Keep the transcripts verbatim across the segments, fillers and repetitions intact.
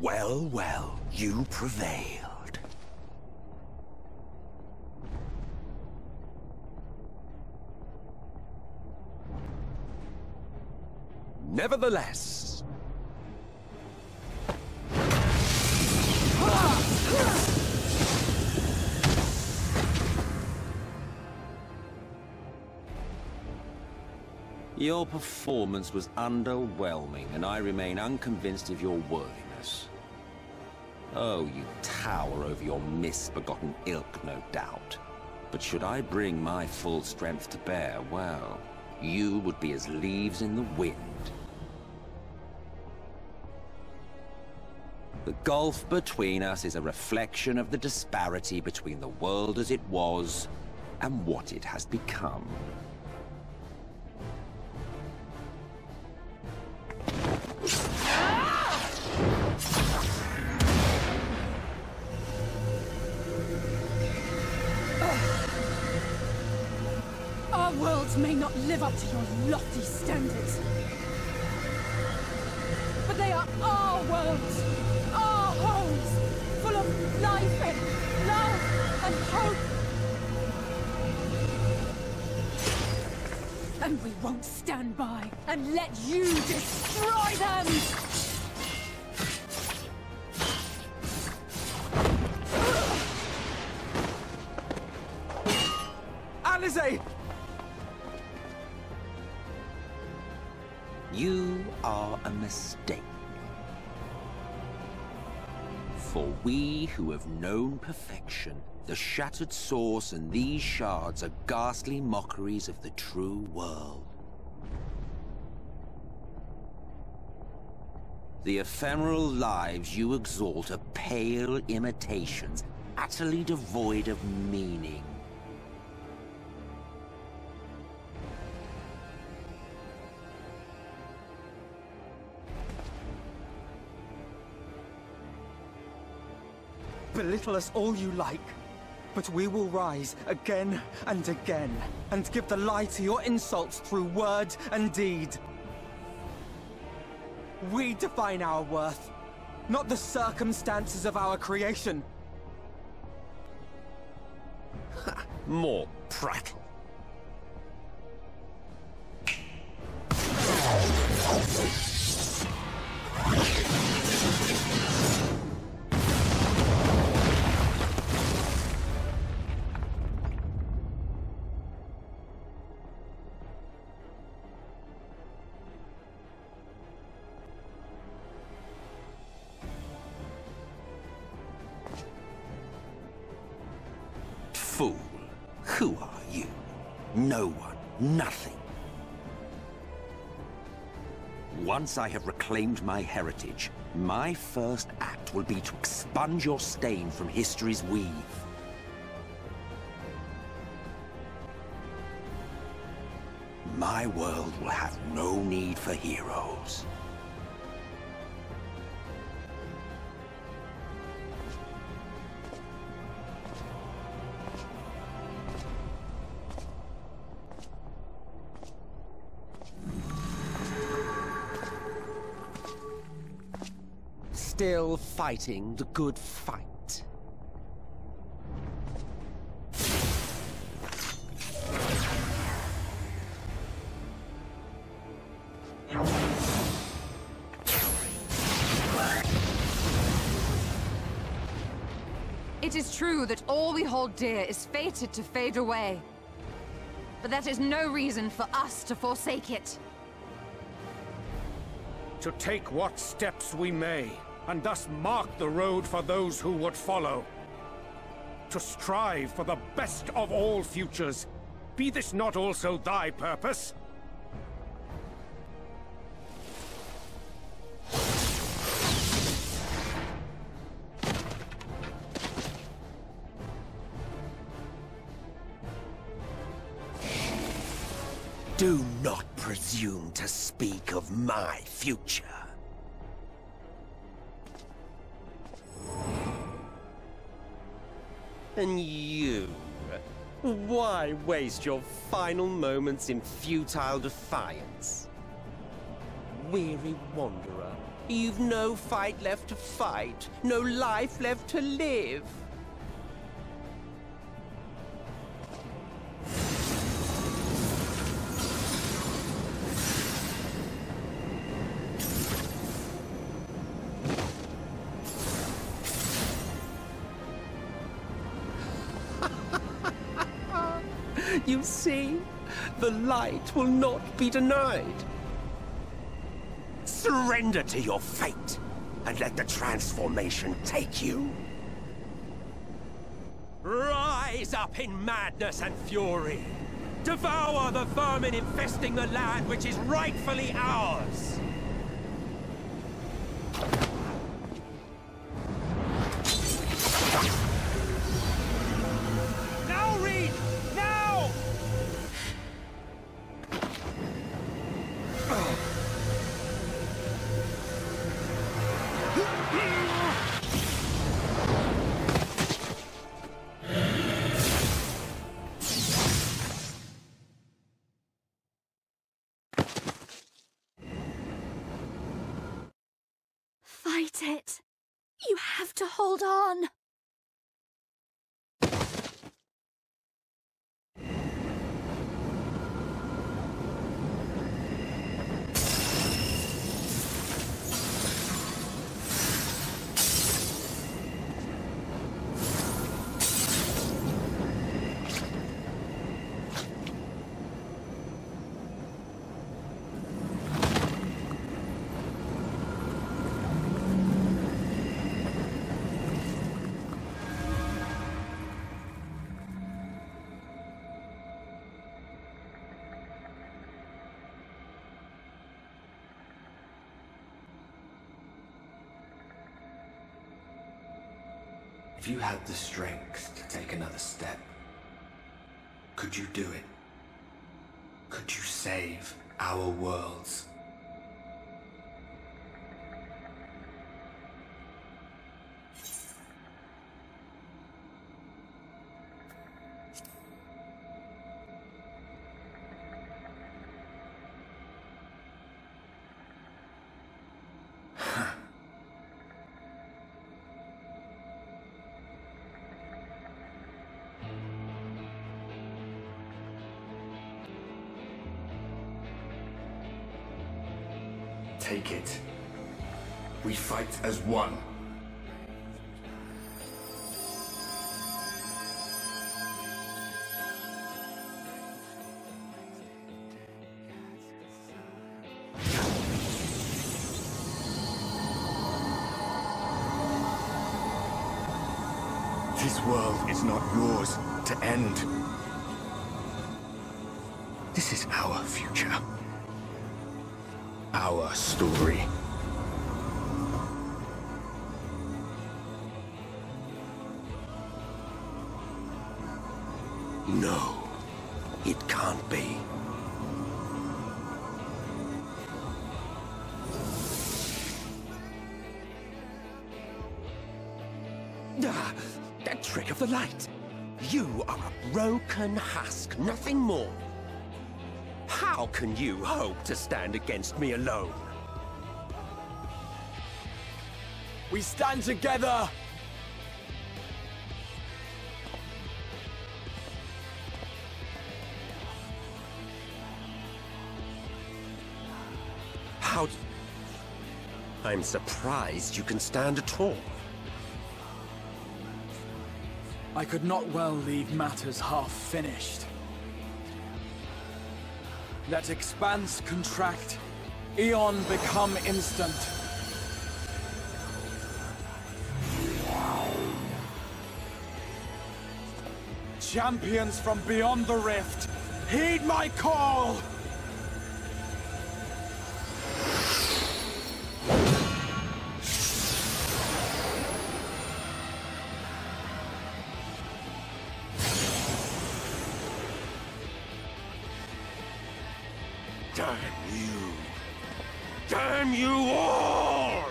Well, well, you prevailed. Nevertheless... Your performance was underwhelming, and I remain unconvinced of your worthiness. Oh, you tower over your misbegotten ilk, no doubt. But should I bring my full strength to bear, well, you would be as leaves in the wind. The gulf between us is a reflection of the disparity between the world as it was and what it has become. Our worlds may not live up to your lofty standards, but they are our worlds, our homes, full of life and love and hope. And we won't stand by and let you destroy them! Alize! You are a mistake. For we who have known perfection, the shattered source and these shards are ghastly mockeries of the true world. The ephemeral lives you exalt are pale imitations, utterly devoid of meaning. Belittle us all you like, but we will rise again and again, and give the lie to your insults through word and deed. We define our worth, not the circumstances of our creation. Ha, more prattle. Fool, who are you? No one, nothing. Once I have reclaimed my heritage, my first act will be to expunge your stain from history's weave. My world will have no need for heroes. Still fighting the good fight. It is true that all we hold dear is fated to fade away, but that is no reason for us to forsake it. To take what steps we may, and thus mark the road for those who would follow. To strive for the best of all futures, be this not also thy purpose? Do not presume to speak of my future. And you, why waste your final moments in futile defiance? weary wanderer. You've no fight left to fight, no life left to live. You see, the light will not be denied. Surrender to your fate, and let the transformation take you. Rise up in madness and fury. Devour the vermin infesting the land which is rightfully ours. It. You have to hold on. If you had the strength to take another step, could you do it? Could you save our worlds? Take it. We fight as one. This world is not yours to end. This is our future. Our story. No, it can't be. Ah, that trick of the light. You are a broken husk, nothing more. How can you hope to stand against me alone? We stand together! How... d- I'm surprised you can stand at all. I could not well leave matters half-finished. Let expanse contract, eon become instant. Champions from beyond the rift, heed my call! Damn you! Damn you all!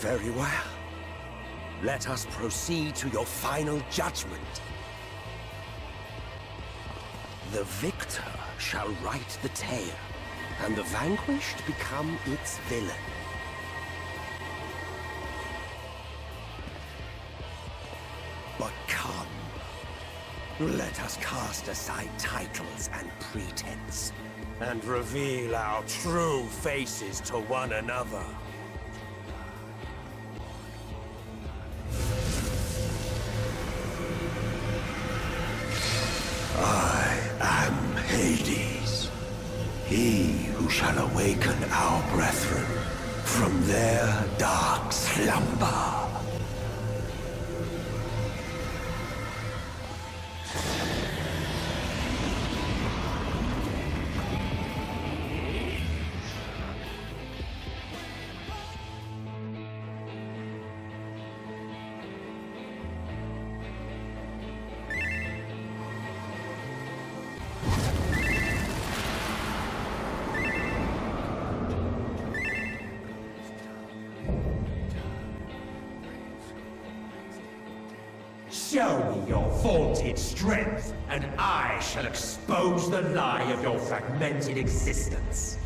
Very well. Let us proceed to your final judgment. The victor shall write the tale, and the vanquished become its villain. But come, let us cast aside titles and pretense, and reveal our true faces to one another. He who shall awaken our brethren from their dark slumber. Strength, and I shall expose the lie of your fragmented existence.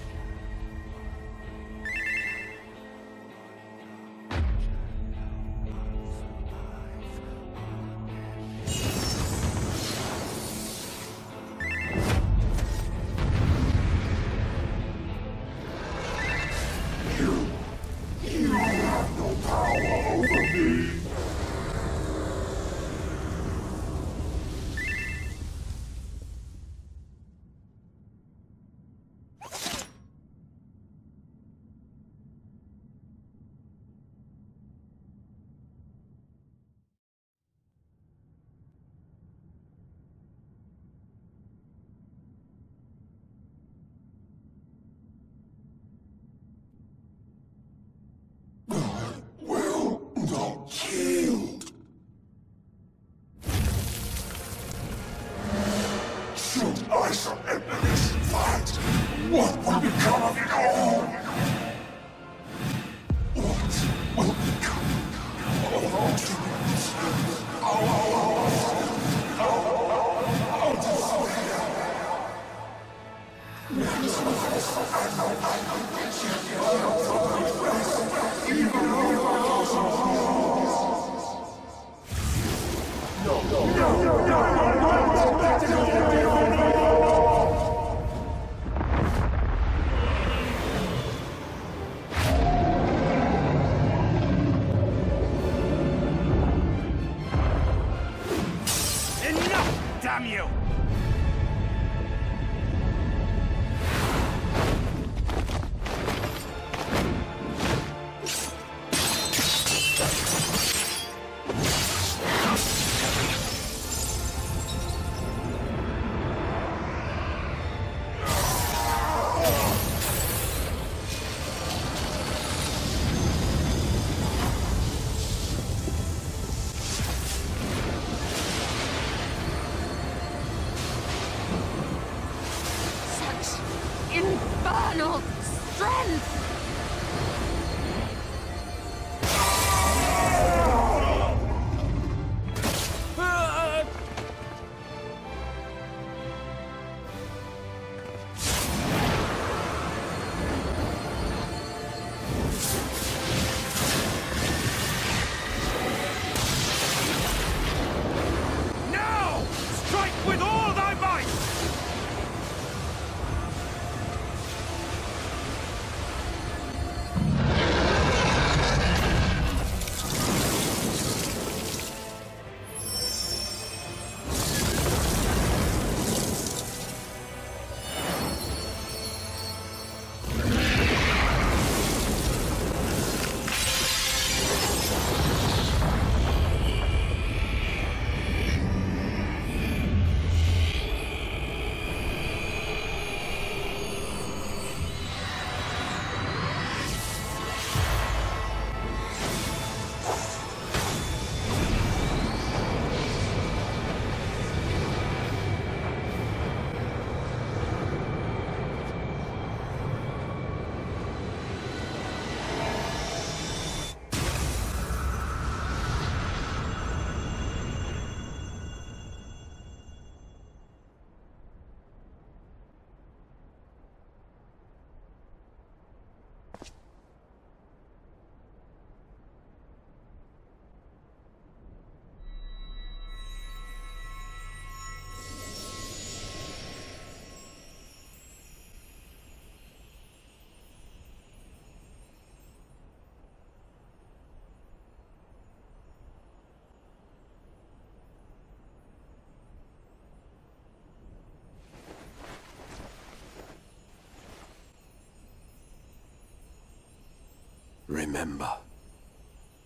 Remember.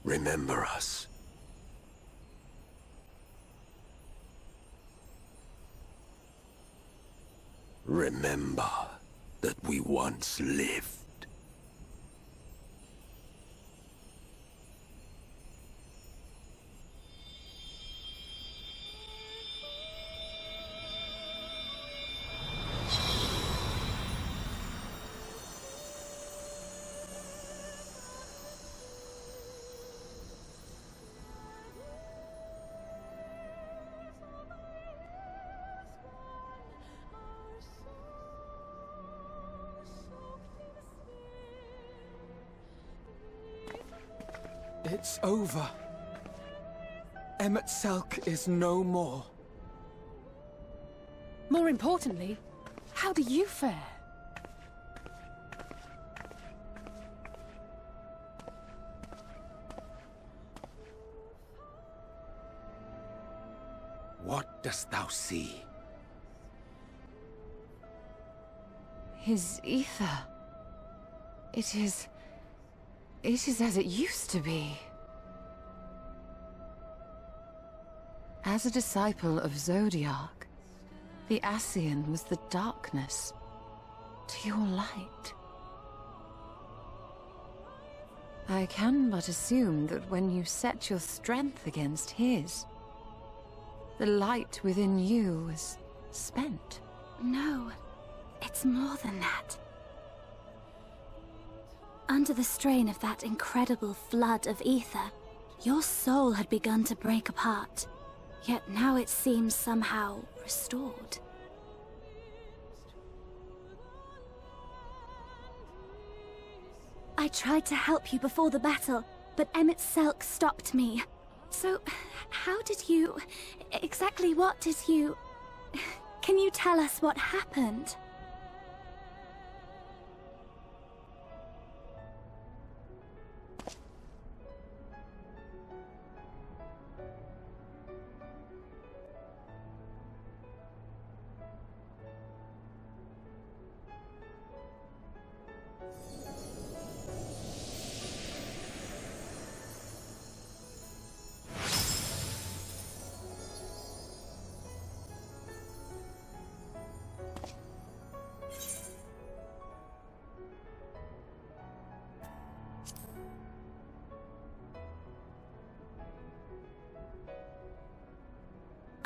Remember us. Remember that we once lived. It's over. Emet-Selch is no more. More importantly, how do you fare? What dost thou see? His ether. It is... It is as it used to be. As a disciple of Zodiac, the Ascian was the darkness to your light. I can but assume that when you set your strength against his, the light within you was spent. No, it's more than that. Under the strain of that incredible flood of ether, your soul had begun to break apart, yet now it seems somehow restored. I tried to help you before the battle, but Emet-Selch stopped me. So, how did you... exactly what did you... Can you tell us what happened?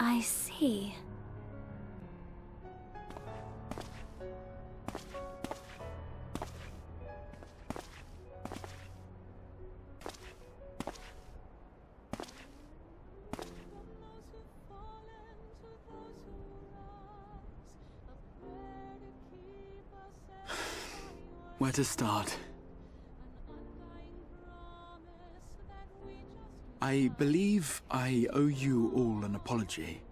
I see. Where to start? I believe I owe you all an apology,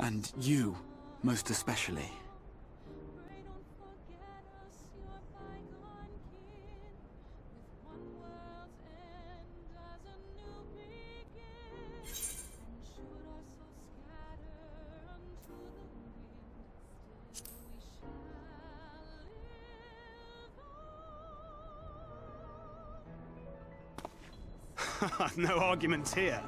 and you, most especially. No arguments here.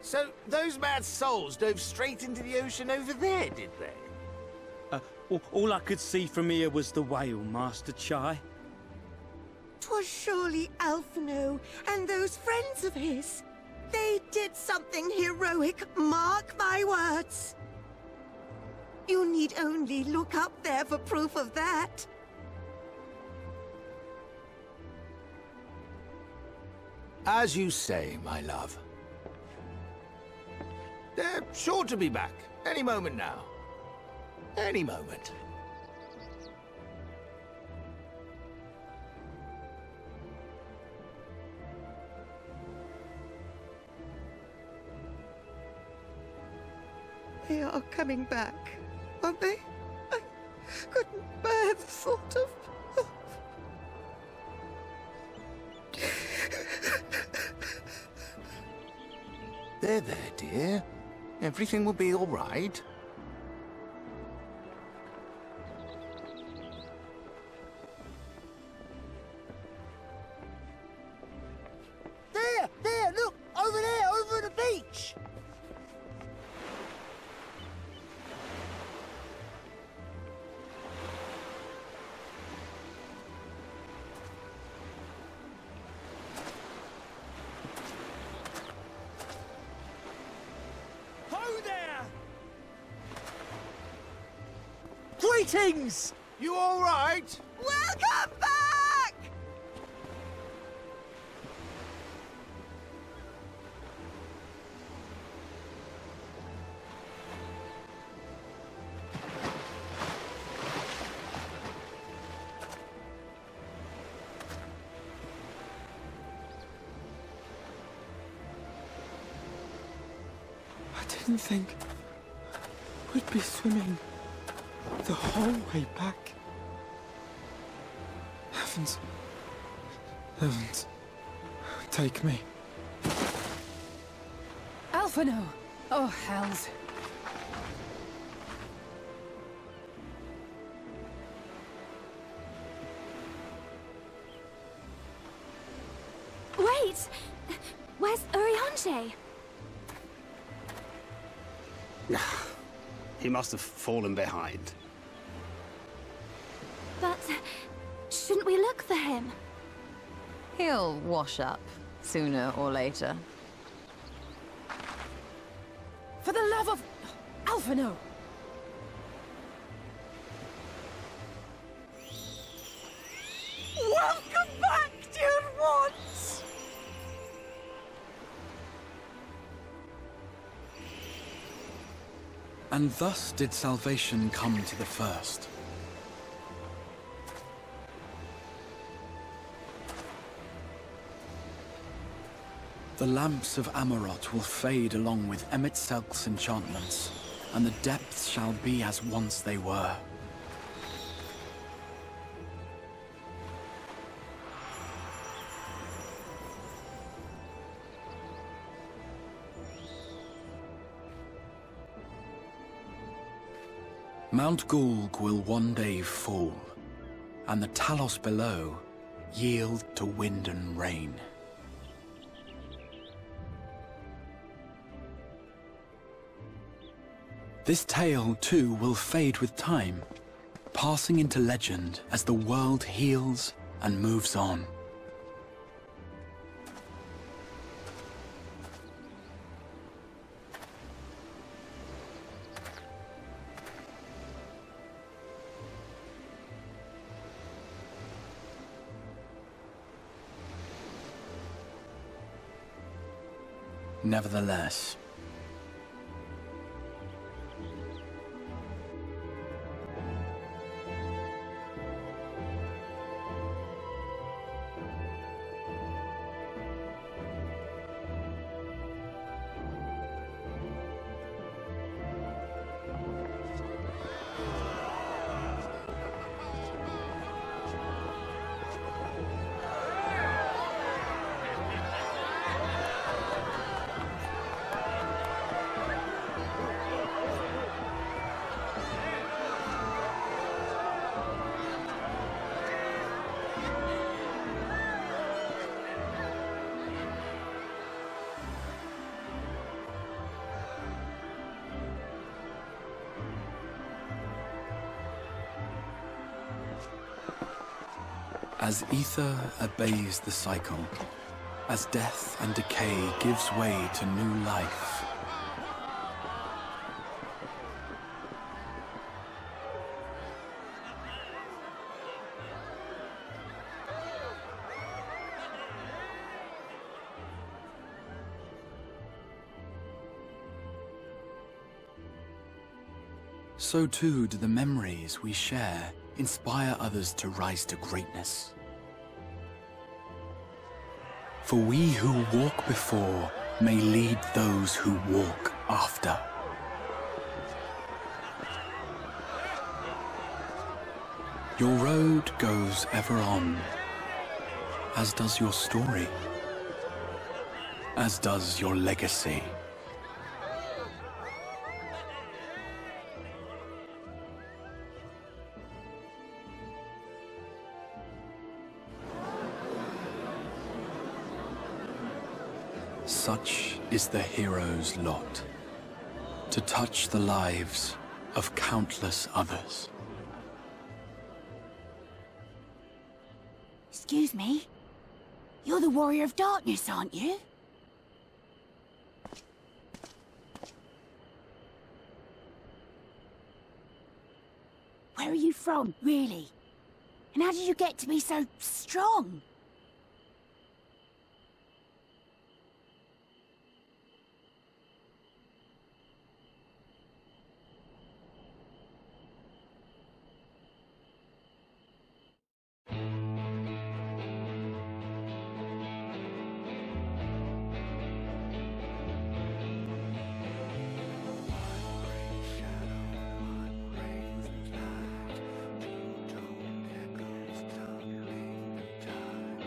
So, those mad souls dove straight into the ocean over there, did they? Uh, all, all I could see from here was the whale, Master Chai. 'Twas surely Alphano and those friends of his. They did something heroic, mark my words. You need only look up there for proof of that. As you say, my love. They're sure to be back any moment now. Any moment. They are coming back, aren't they? I couldn't bear the thought of... There, there, dear. Everything will be all right. There, there, look! Over there, over the beach! Greetings! You all right? Welcome back! I didn't think we'd be swimming the whole way back. Heavens. Heavens. Take me. Alphano! Oh, hells. Wait! Where's Urianche? He must have fallen behind. But shouldn't we look for him? He'll wash up sooner or later. For the love of Alphinaud! Welcome back, dear ones! And thus did salvation come to the first. The lamps of Amaurot will fade along with Emet-Selch's enchantments, and the depths shall be as once they were. Mount Gulg will one day fall, and the Talos below yield to wind and rain. This tale, too, will fade with time, passing into legend as the world heals and moves on. Nevertheless, as ether obeys the cycle, as death and decay gives way to new life, so too do the memories we share inspire others to rise to greatness. For we who walk before may lead those who walk after. Your road goes ever on, as does your story, as does your legacy. Such is the hero's lot, to touch the lives of countless others. Excuse me, you're the Warrior of Darkness, aren't you? Where are you from, really? And how did you get to be so strong? Time.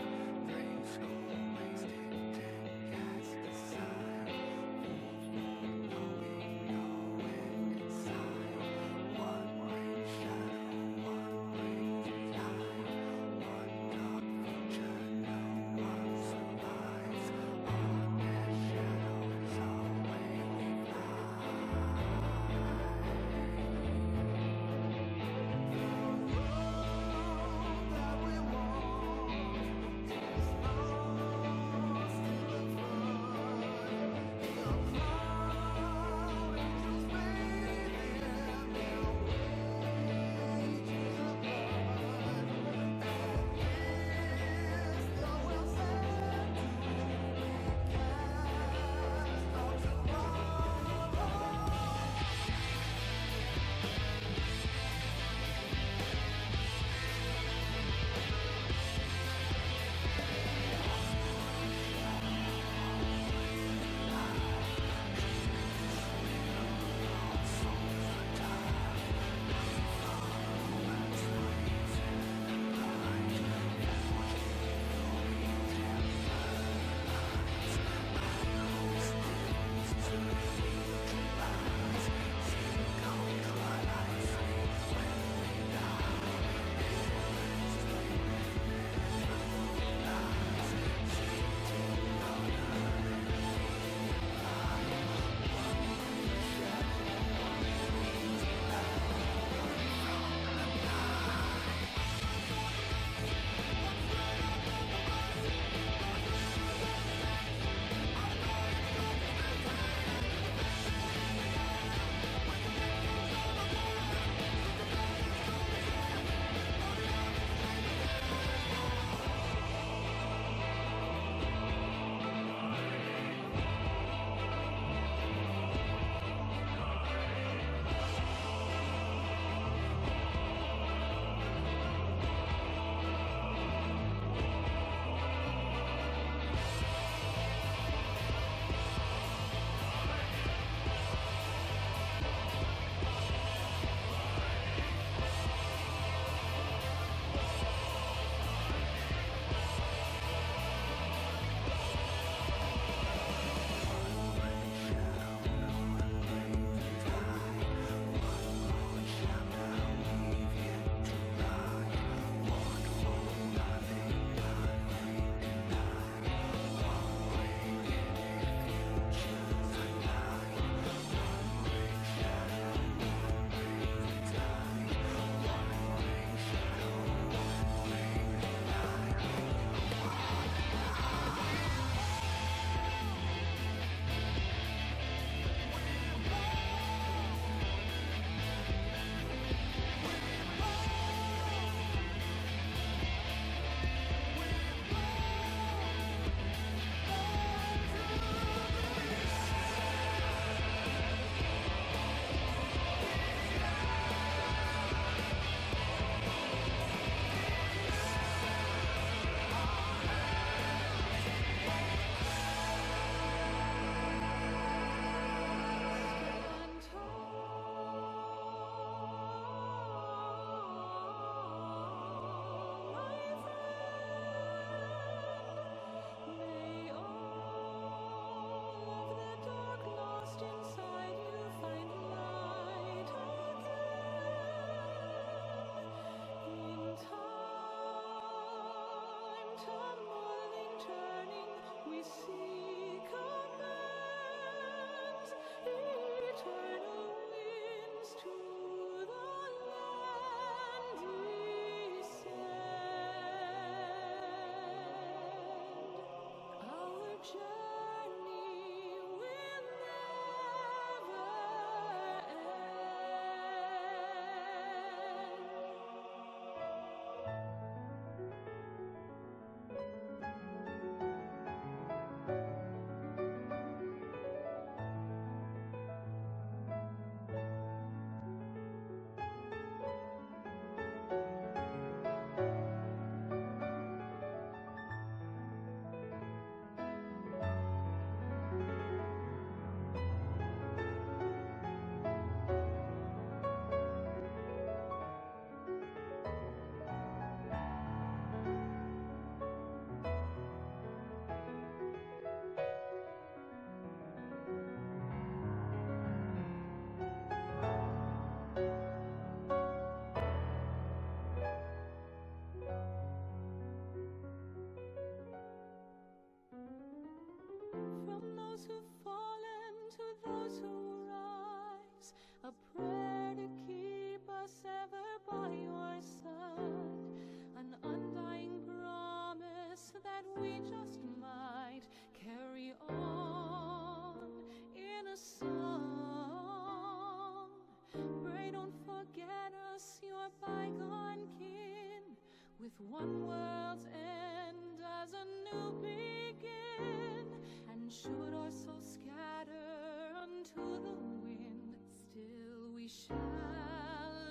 one world's end as a new begin, and should our soul scatter unto the wind, still we shall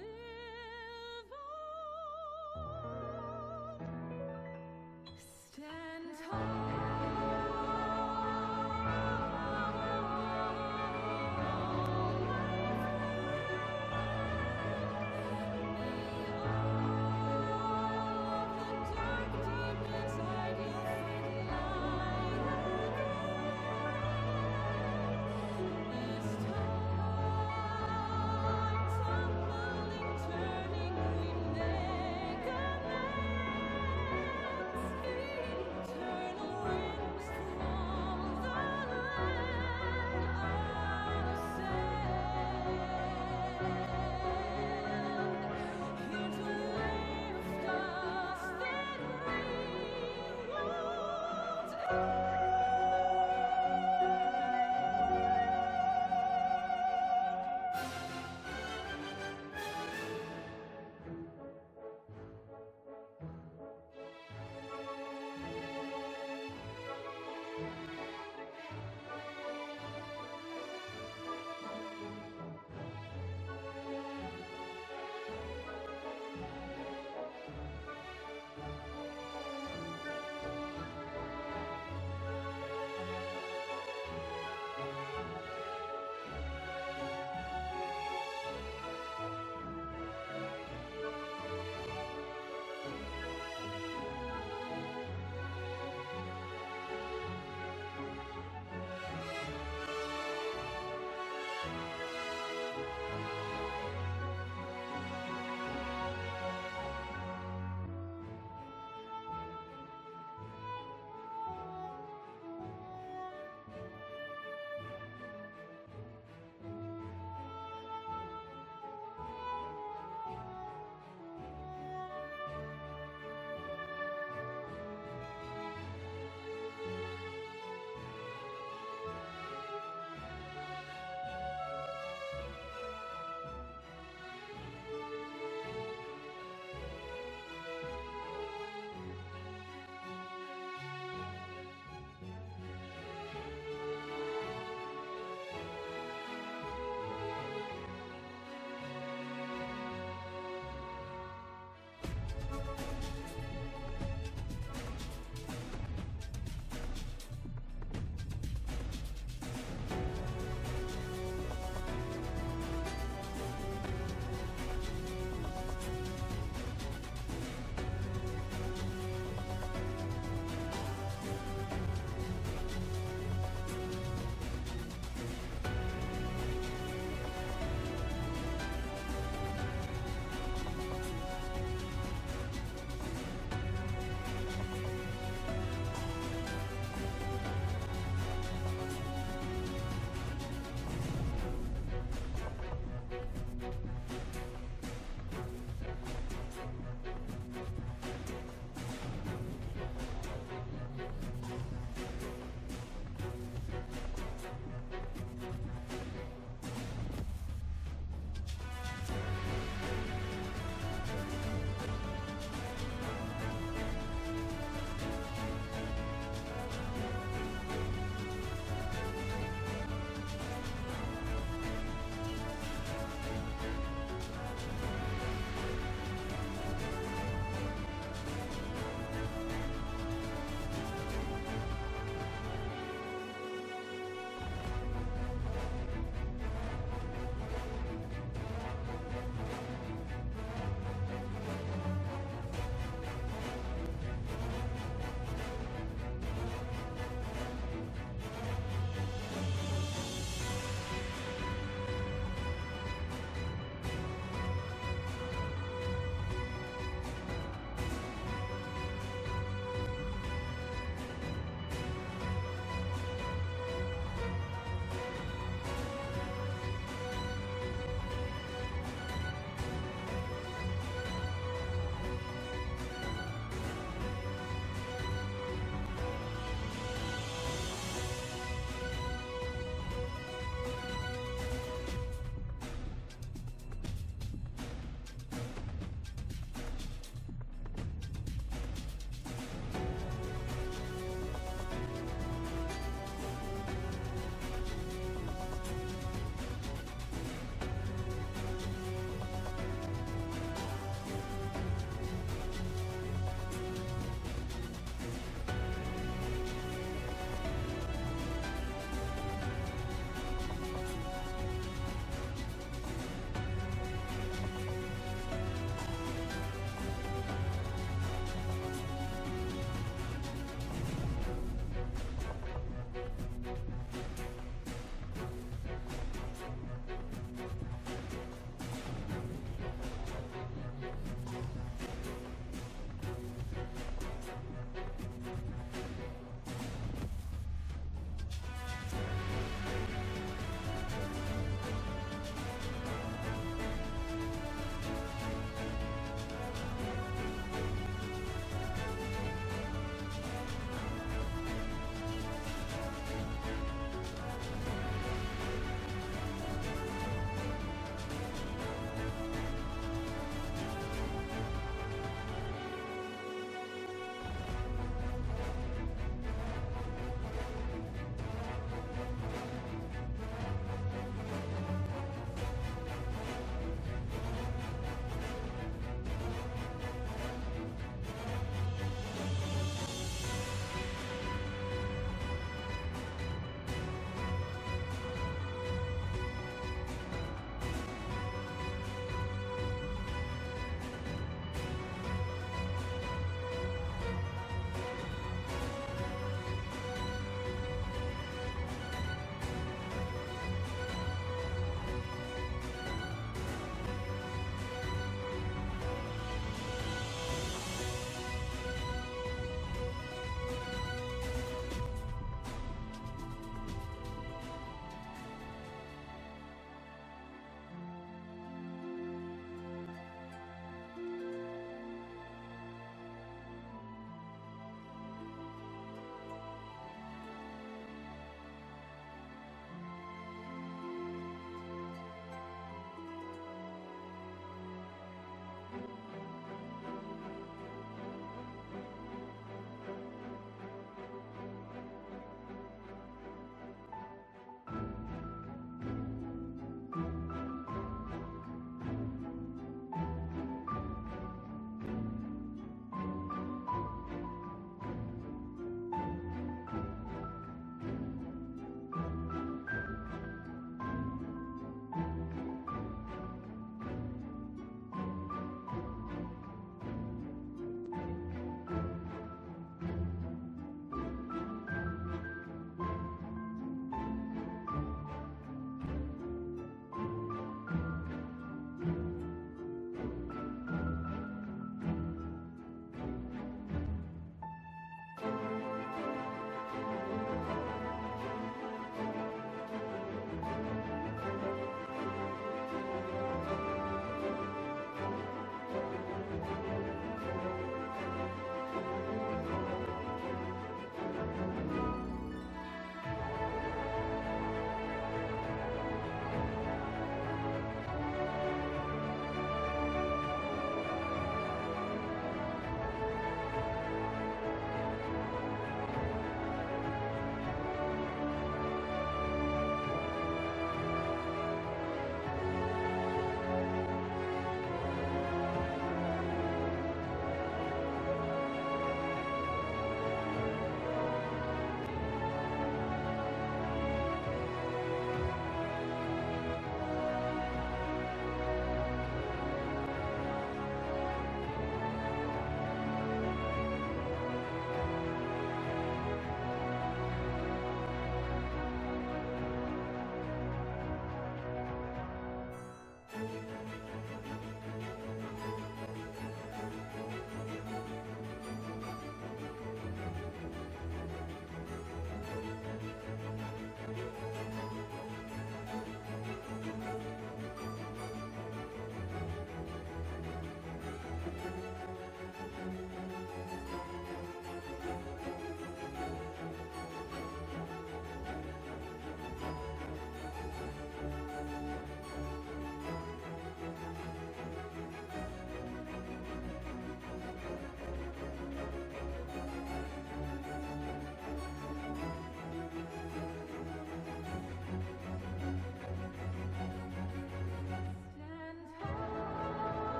live on. Stand tall.